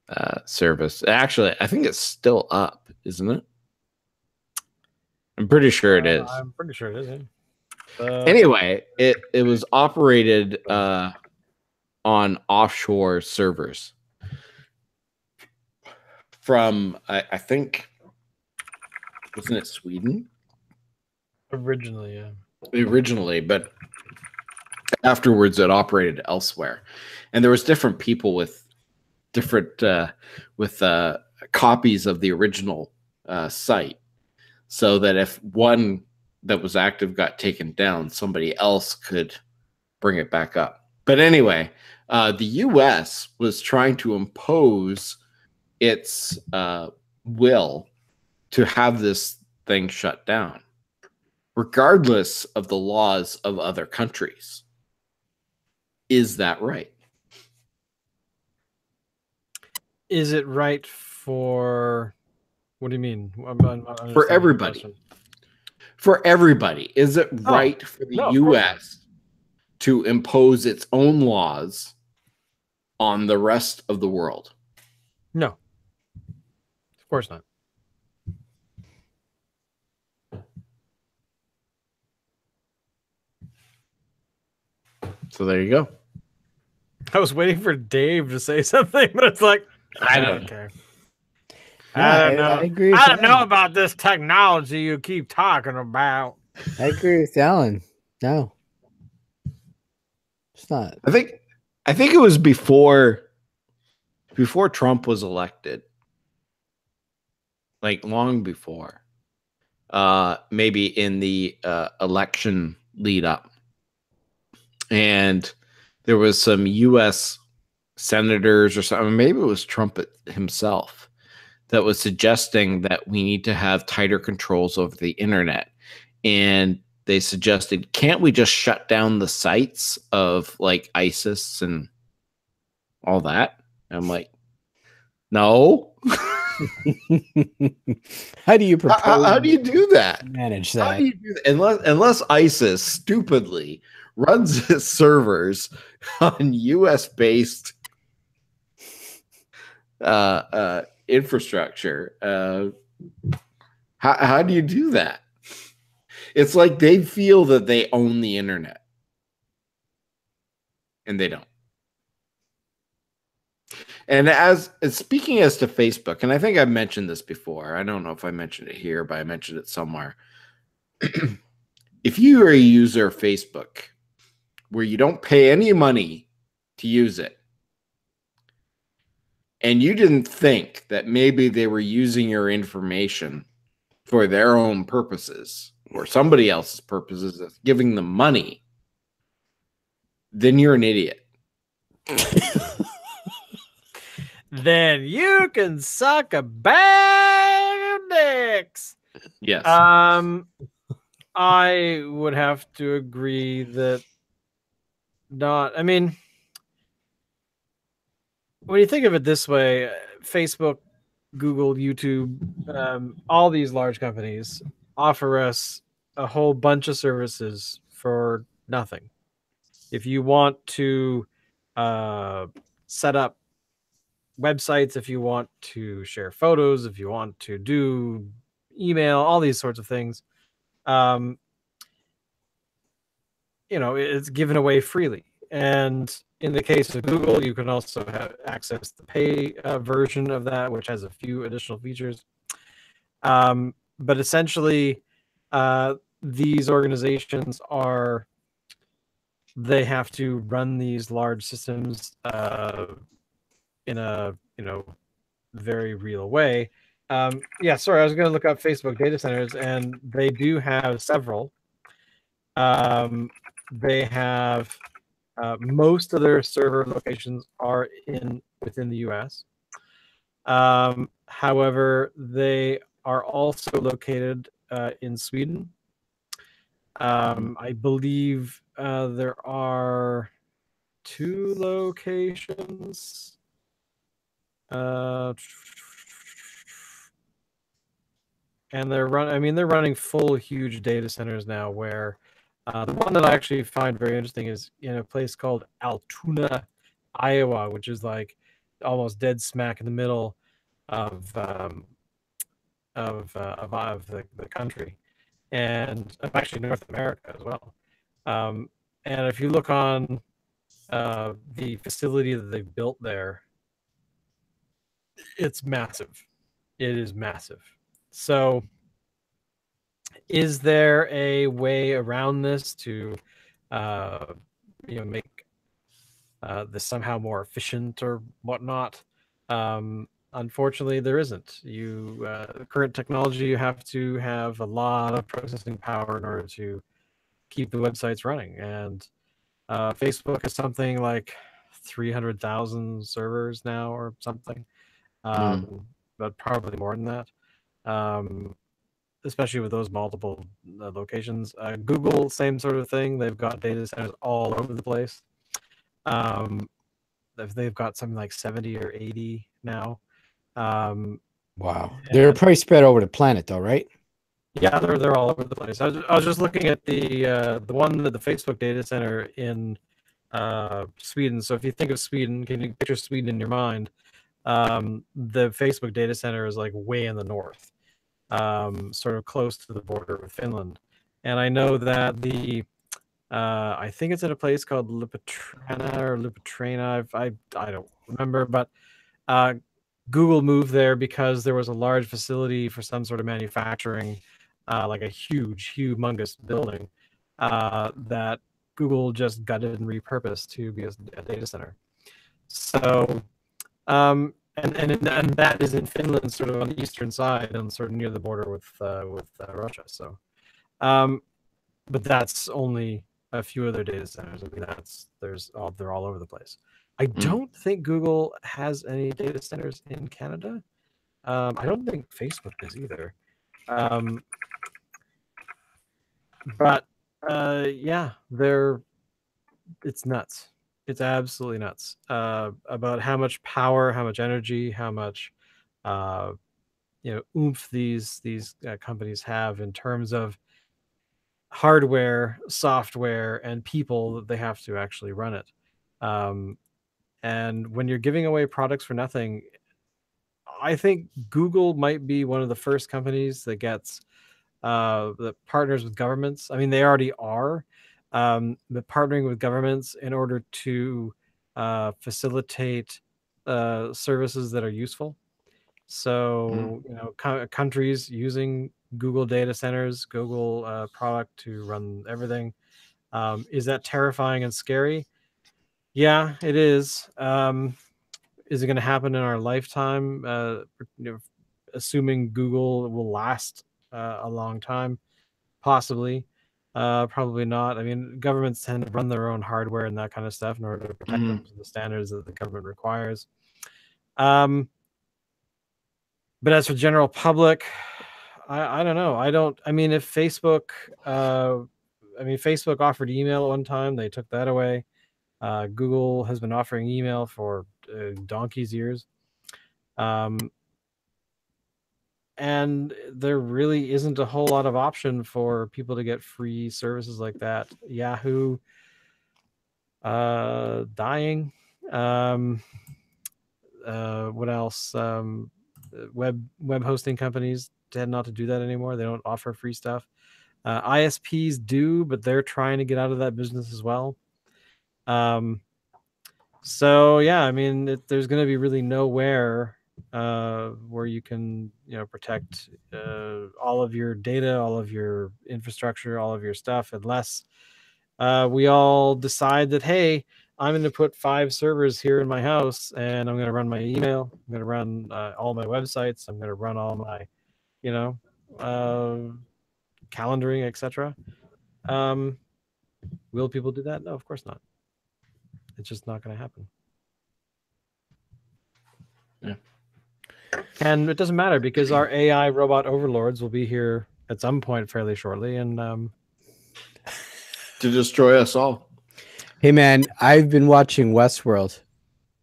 uh service. Actually, I think it's still up, isn't it? I'm pretty sure it is. Uh, I'm pretty sure it is. Yeah. Uh, anyway, it it was operated uh on offshore servers from I, I think wasn't it Sweden? Originally, yeah. Originally, but afterwards it operated elsewhere. And there was different people with different uh, with uh, copies of the original uh, site, so that if one that was active got taken down, somebody else could bring it back up. But anyway, uh, the U S was trying to impose its uh, will to have this thing shut down, regardless of the laws of other countries. Is that right? Is it right for, what do you mean? I'm, I'm for everybody. For everybody. Is it oh, right for the no, U S to impose its own laws on the rest of the world? No. Of course not. So there you go. I was waiting for Dave to say something, but it's like, I don't care. I don't know. I, agree I don't know about this technology you keep talking about. I agree with Alan. No, it's not. I think. I think it was before, before Trump was elected. Like long before, uh, maybe in the uh, election lead up, and there was some U S senators or something, maybe it was Trump himself, that was suggesting that we need to have tighter controls over the internet. And they suggested, can't we just shut down the sites of like ISIS and all that? And I'm like, no. How do you propose? How, how do you do that? Manage that? How do you do that? Unless, unless ISIS stupidly runs its servers on U S based Uh, uh, infrastructure. Uh, how how do you do that? It's like they feel that they own the internet, and they don't. And as, as speaking as to Facebook, and I think I've mentioned this before. I don't know if I mentioned it here, but I mentioned it somewhere. If you are a user of Facebook, where you don't pay any money to use it, and you didn't think that maybe they were using your information for their own purposes or somebody else's purposes of giving them money, then you're an idiot. Then you can suck a bag of dicks. Yes. Um, I would have to agree that not, I mean... When you think of it this way, Facebook, Google, YouTube, um, all these large companies offer us a whole bunch of services for nothing. If you want to uh, set up websites, if you want to share photos, if you want to do email, all these sorts of things, um, you know, it's given away freely. And in the case of Google, you can also have access the pay uh, version of that, which has a few additional features. Um, but essentially, uh, these organizations are, they have to run these large systems uh, in a, you know, very real way. Um, yeah, sorry, I was going to look up Facebook data centers, and they do have several. Um, they have uh, most of their server locations are in within the U S. Um, however, they are also located uh, in Sweden. Um, I believe uh, there are two locations. Uh, and they're run. I mean, they're running full huge data centers now. Where uh, the one that I actually find very interesting is in a place called Altoona, Iowa, which is like almost dead smack in the middle of um, of uh, of, of the, the country. And actually North America as well. Um, and if you look on uh, the facility that they built there, it's massive. It is massive. So is there a way around this to uh, you know, make uh, this somehow more efficient or whatnot? Um, Unfortunately, there isn't. You uh, current technology, you have to have a lot of processing power in order to keep the websites running. And uh, Facebook is something like three hundred thousand servers now or something, um, mm. but probably more than that, um, especially with those multiple uh, locations. Uh, Google, same sort of thing. They've got data centers all over the place. Um, they've got something like seventy or eighty now. Um, wow, they're and, probably spread over the planet, though, right? Yeah, they're they're all over the place. I was, I was just looking at the uh, the one that the Facebook data center in uh, Sweden. So if you think of Sweden, can you picture Sweden in your mind? Um, the Facebook data center is like way in the north, um, sort of close to the border with Finland. And I know that the uh, I think it's at a place called Lipitrana or Lipitrana. I I don't remember, but uh. Google moved there because there was a large facility for some sort of manufacturing, uh, like a huge, humongous building uh, that Google just gutted and repurposed to be a data center. So, um, and, and and that is in Finland, sort of on the eastern side and sort of near the border with uh, with uh, Russia. So, um, but that's only a few of their data centers. I mean, that's there's all they're all over the place. I don't think Google has any data centers in Canada. Um, I don't think Facebook does either. Um, but uh, yeah, they're it's nuts. It's absolutely nuts uh, about how much power, how much energy, how much uh, you know oomph these these uh, companies have in terms of hardware, software, and people that they have to actually run it. Um, And when you're giving away products for nothing, I think Google might be one of the first companies that gets uh, that partners with governments. I mean, they already are, um, but partnering with governments in order to uh, facilitate uh, services that are useful. So, mm-hmm. you know, co- countries using Google data centers, Google uh, product to run everything. Um, is that terrifying and scary? Yeah, it is. Um, is it going to happen in our lifetime? Uh, you know, assuming Google will last uh, a long time, possibly, uh, probably not. I mean, governments tend to run their own hardware and that kind of stuff in order to protect mm-hmm. them from the standards that the government requires. Um, but as for general public, I, I don't know. I don't. I mean, if Facebook, uh, I mean, Facebook offered email at one time, they took that away. Uh, Google has been offering email for uh, donkey's years. Um, and there really isn't a whole lot of option for people to get free services like that. Yahoo, uh, dying. Um, uh, what else? Um, web, web hosting companies tend not to do that anymore. They don't offer free stuff. Uh, I S Ps do, but they're trying to get out of that business as well. Um, So yeah, I mean, it, there's going to be really nowhere uh, where you can, you know, protect uh, all of your data, all of your infrastructure, all of your stuff, unless uh, we all decide that, hey, I'm going to put five servers here in my house, and I'm going to run my email. I'm going to run uh, all my websites. I'm going to run all my, you know, uh, calendaring, et cetera. Um, will people do that? No, of course not. It's just not going to happen. Yeah. And it doesn't matter, because our A I robot overlords will be here at some point fairly shortly, and um, to destroy us all. Hey man, I've been watching Westworld.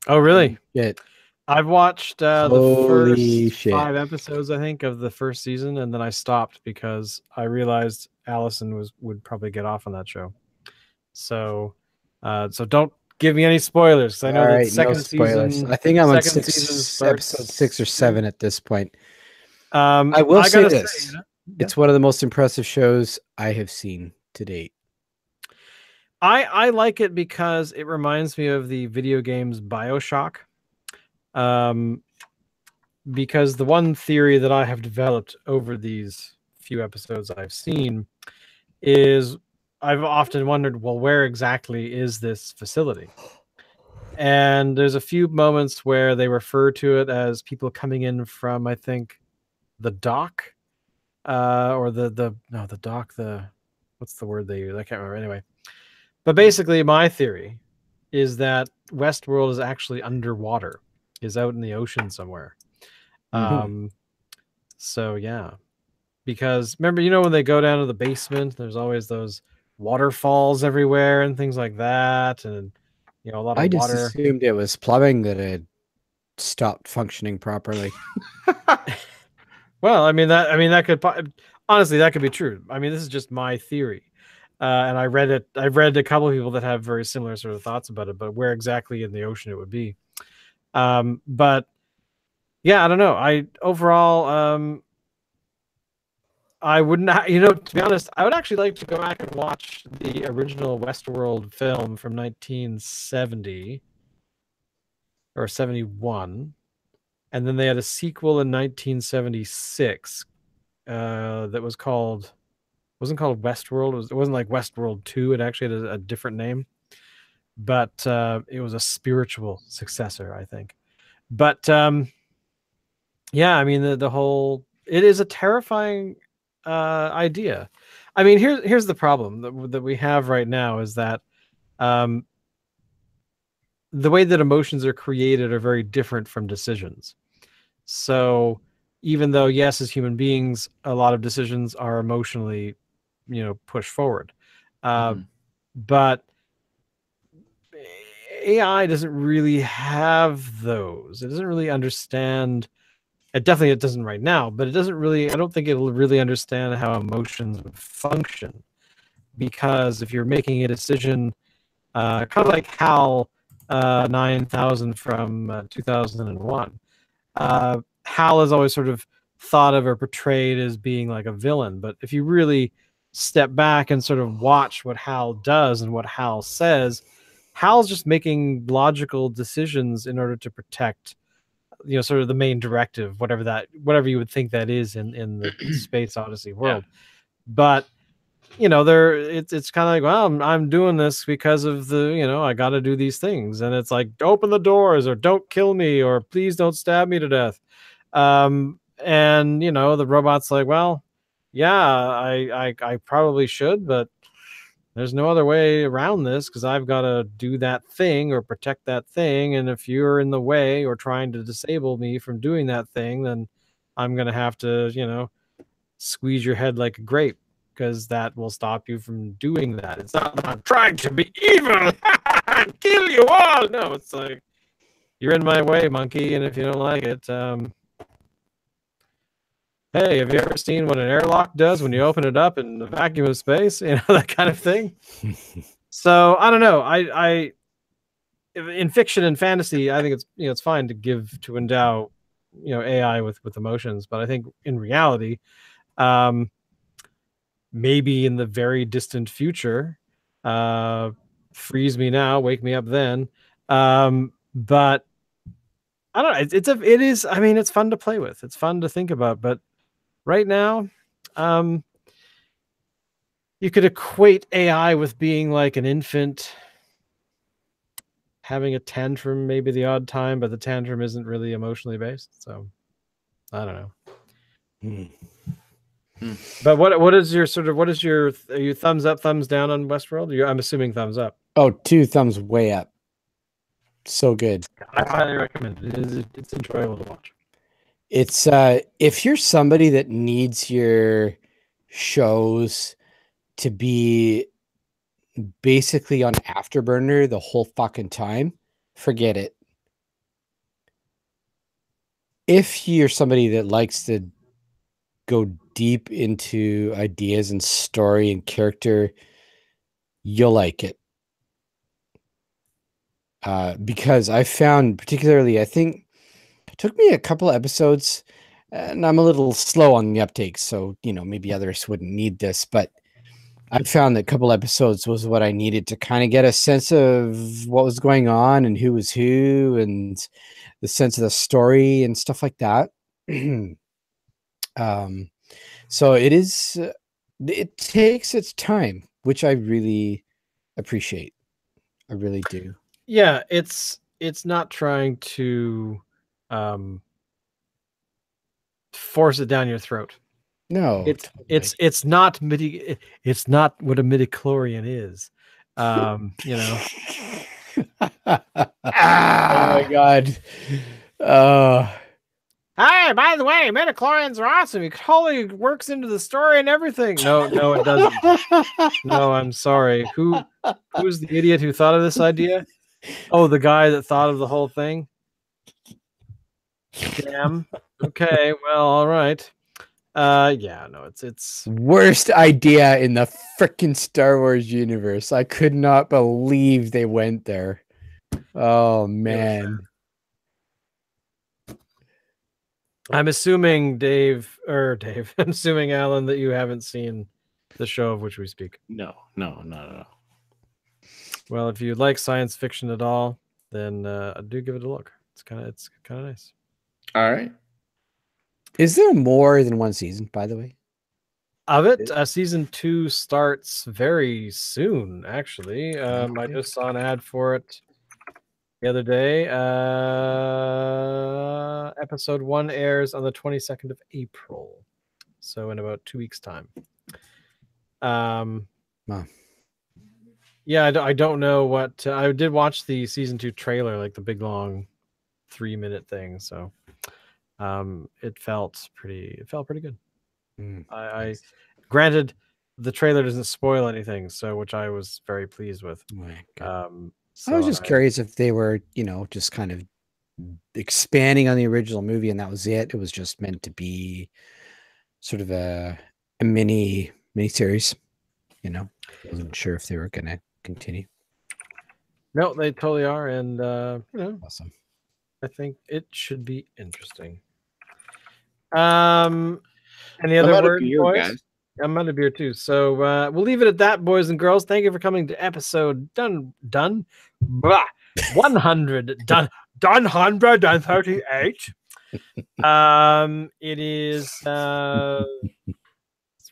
Oh really? Yeah. I've watched uh, the first shit. five episodes, I think, of the first season, and then I stopped because I realized Allison was would probably get off on that show. So, uh, so don't give me any spoilers. 'Cause I know right, that second no season. I think I'm on six, season episode six or seven at this point. Um, I will I say this: say, you know? It's yeah. one of the most impressive shows I have seen to date. I, I like it because it reminds me of the video games BioShock. Um, because the one theory that I have developed over these few episodes I've seen is I've often wondered, well, where exactly is this facility? And there's a few moments where they refer to it as people coming in from, I think, the dock, uh, or the, the, no, the dock, the, what's the word they use? I can't remember. Anyway. But basically, my theory is that Westworld is actually underwater, is out in the ocean somewhere. Mm-hmm. Um, so, yeah. Because, remember, you know when they go down to the basement, there's always those waterfalls everywhere and things like that, and, you know, a lot of I water. I just assumed it was plumbing that had stopped functioning properly. Well, I mean, that, I mean, that could... Honestly, that could be true. I mean, this is just my theory. Uh, and I read it. I've read a couple of people that have very similar sort of thoughts about it, but where exactly in the ocean it would be. Um, but yeah, I don't know. I overall, um, I would not. You know, to be honest, I would actually like to go back and watch the original Westworld film from nineteen seventy or seventy-one, and then they had a sequel in nineteen seventy-six uh, that was called. Wasn't called Westworld. It, was, it wasn't like Westworld two. It actually had a, a different name, but uh, it was a spiritual successor, I think. But um, yeah, I mean, the, the whole, it is a terrifying uh, idea. I mean, here's, here's the problem that, that we have right now is that um, the way that emotions are created are very different from decisions. So even though, yes, as human beings, a lot of decisions are emotionally you know, push forward. Uh, mm. But A I doesn't really have those. It doesn't really understand. It definitely it doesn't right now, but it doesn't really, I don't think it'll really understand how emotions function. Because if you're making a decision, uh, kind of like Hal uh, nine thousand from uh, two thousand one, uh, Hal is always sort of thought of or portrayed as being like a villain. But if you really step back and sort of watch what Hal does and what Hal says, Hal's just making logical decisions in order to protect, you know, sort of the main directive, whatever that, whatever you would think that is in, in the Space Odyssey world. Yeah. But, you know, there it's, it's kind of like, well, I'm, I'm doing this because of the, you know, I got to do these things. And it's like, open the doors or don't kill me or please don't stab me to death. Um, and you know, the robot's like, well, yeah, I, I, I probably should, but there's no other way around this. 'Cause I've got to do that thing or protect that thing. And if you're in the way or trying to disable me from doing that thing, then I'm going to have to, you know, squeeze your head like a grape, because that will stop you from doing that. It's not that I'm trying to be evil and kill you all. No, it's like, you're in my way, monkey. And if you don't like it, um, hey, have you ever seen what an airlock does when you open it up in the vacuum of space? You know, that kind of thing. So I don't know. I, I, in fiction and fantasy, I think it's, you know, it's fine to give, to endow, you know, A I with, with emotions. But I think in reality, um, maybe in the very distant future, uh, freeze me now, wake me up then, Um, but I don't know. It's, it's a, it is, I mean, it's fun to play with. It's fun to think about, but right now, um, you could equate A I with being like an infant having a tantrum, maybe the odd time, but the tantrum isn't really emotionally based. So I don't know. Hmm. Hmm. But what, what is your sort of, what is your, are you thumbs up, thumbs down on Westworld? You're, I'm assuming thumbs up. Oh, two thumbs way up. So good. I highly recommend it. It is, it's enjoyable to watch. It's uh, if you're somebody that needs your shows to be basically on afterburner the whole fucking time, forget it. If you're somebody that likes to go deep into ideas and story and character, you'll like it. Uh, because I found particularly, I think it took me a couple of episodes and I'm a little slow on the uptake. So, you know, maybe others wouldn't need this, but I found that a couple episodes was what I needed to kind of get a sense of what was going on and who was who and the sense of the story and stuff like that. um, so it is, uh, it takes its time, which I really appreciate. I really do. Yeah, it's it's not trying to um, force it down your throat. No, it's totally. it's it's not midi it's not what a midichlorian is. Um, you know. Ah! Oh my god. Uh Hey, by the way, midichlorians are awesome. It totally works into the story and everything. No, no, it doesn't. No, I'm sorry. Who who's the idiot who thought of this idea? Oh, the guy that thought of the whole thing. Damn. Okay. Well, all right. Uh, yeah. No, it's it's worst idea in the freaking Star Wars universe. I could not believe they went there. Oh man. I'm assuming Dave or Dave. I'm assuming Alan that you haven't seen the show of which we speak. No. No. Not at all. Well, if you like science fiction at all, then uh, I do give it a look. It's kind of it's kind of nice. All right. Is there more than one season, by the way? Of it, uh, season two starts very soon. Actually, um, I just saw an ad for it the other day. Uh, episode one airs on the twenty-second of April, so in about two weeks' time. Um. Wow. Yeah, I, d I don't know what uh, I did watch the season two trailer, like the big long three minute thing. So um, it felt pretty. It felt pretty good. Mm, I, I granted the trailer doesn't spoil anything, so which I was very pleased with. Um, so I was just I, curious if they were, you know, just kind of expanding on the original movie, and that was it. It was just meant to be sort of a, a mini mini series, you know. I wasn't sure if they were going to continue. No, they totally are, and uh, you know, awesome. I think it should be interesting. Um, any other I'm word, beer, boys? Guys. I'm out of beer too, so uh, we'll leave it at that, boys and girls. Thank you for coming to episode done done, blah, one hundred done done hundred done thirty eight. Um, it is. Uh,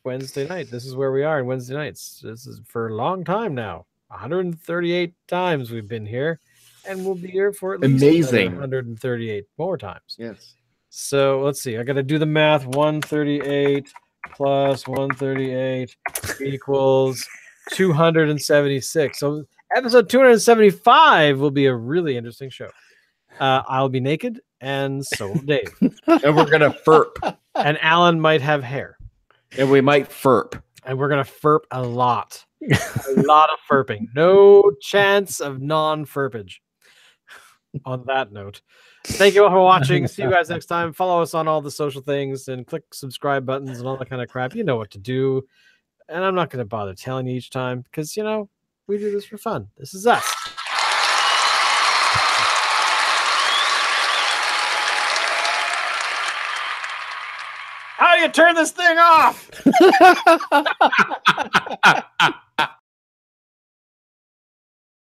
Wednesday night. This is where we are on Wednesday nights. This is for a long time now. one hundred thirty-eight times we've been here, and we'll be here for at least amazing one hundred thirty-eight more times. Yes. So let's see. I got to do the math. one hundred thirty-eight plus one hundred thirty-eight equals two hundred seventy-six. So episode two hundred seventy-five will be a really interesting show. Uh, I'll be naked, and so will Dave. And we're gonna furp. And Alan might have hair. And we might furp. And we're going to furp a lot. A lot of furping. No chance of non-furpage. On that note, thank you all for watching. See you guys next time. Follow us on all the social things and click subscribe buttons and all that kind of crap. You know what to do. And I'm not going to bother telling you each time because, you know, we do this for fun. This is us. How do you turn this thing off?